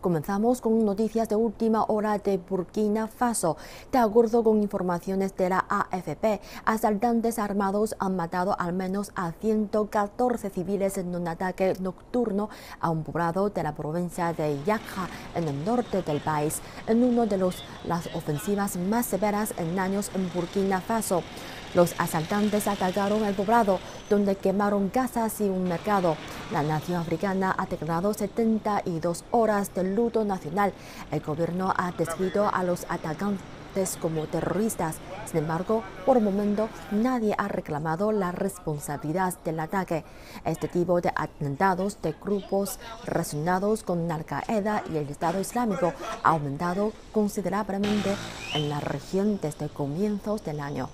Comenzamos con noticias de última hora de Burkina Faso. De acuerdo con informaciones de la AFP, asaltantes armados han matado al menos a 114 civiles en un ataque nocturno a un poblado de la provincia de Yagha, en el norte del país, en una de las ofensivas más severas en años en Burkina Faso. Los asaltantes atacaron el poblado, donde quemaron casas y un mercado. La nación africana ha declarado 72 horas de luto nacional. El gobierno ha descrito a los atacantes como terroristas. Sin embargo, por el momento, nadie ha reclamado la responsabilidad del ataque. Este tipo de atentados de grupos relacionados con Al-Qaeda y el Estado Islámico ha aumentado considerablemente en la región desde comienzos del año.